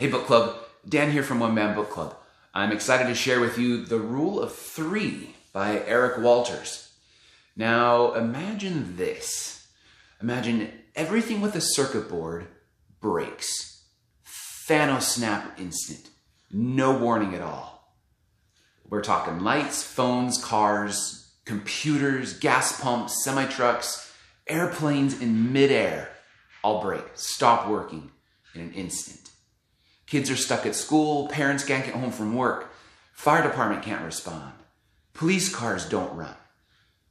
Hey book club, Dan here from One Man Book Club. I'm excited to share with you The Rule of Three by Eric Walters. Now imagine this. Imagine everything with a circuit board breaks. Thanos snap instant. No warning at all. We're talking lights, phones, cars, computers, gas pumps, semi-trucks, airplanes in midair. All break. Stop working in an instant. Kids are stuck at school, parents can't get home from work, fire department can't respond, police cars don't run,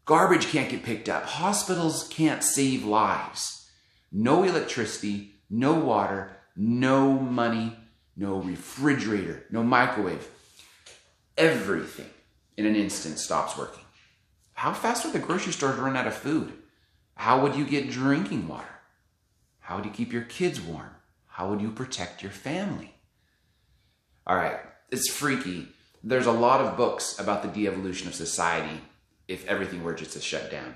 garbage can't get picked up, hospitals can't save lives, no electricity, no water, no money, no refrigerator, no microwave. Everything in an instant stops working. How fast would the grocery stores run out of food? How would you get drinking water? How would you keep your kids warm? How would you protect your family? All right, it's freaky. There's a lot of books about the de-evolution of society if everything were just to shut down.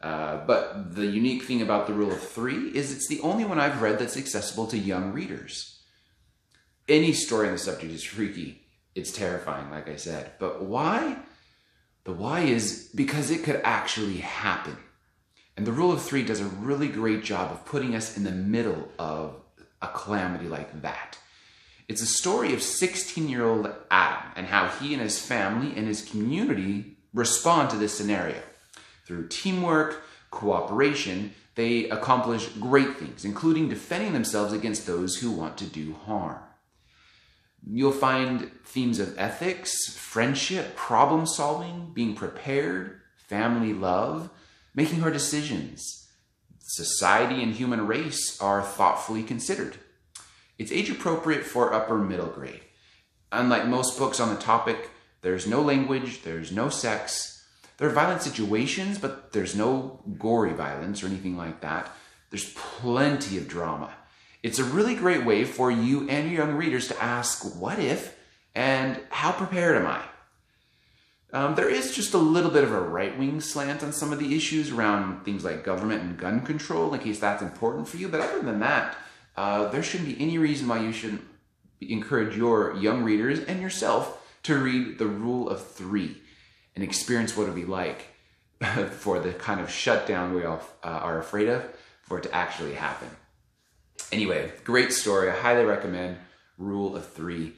But the unique thing about The Rule of Three is it's the only one I've read that's accessible to young readers. Any story on the subject is freaky. It's terrifying, like I said. But why? The why is because it could actually happen. And The Rule of Three does a really great job of putting us in the middle of a calamity like that. It's a story of 16-year-old Adam and how he and his family and his community respond to this scenario. Through teamwork, cooperation, they accomplish great things, including defending themselves against those who want to do harm. You'll find themes of ethics, friendship, problem solving, being prepared, family love, making hard decisions. Society and human race are thoughtfully considered. It's age appropriate for upper middle grade. Unlike most books on the topic, there's no language, there's no sex. There are violent situations, but there's no gory violence or anything like that. There's plenty of drama. It's a really great way for you and your young readers to ask, what if, and how prepared am I? There is just a little bit of a right-wing slant on some of the issues around things like government and gun control, in case that's important for you. But other than that, there shouldn't be any reason why you shouldn't encourage your young readers and yourself to read The Rule of Three and experience what it would be like for the kind of shutdown we all are afraid of, for it to actually happen. Anyway, great story. I highly recommend Rule of Three.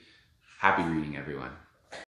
Happy reading, everyone.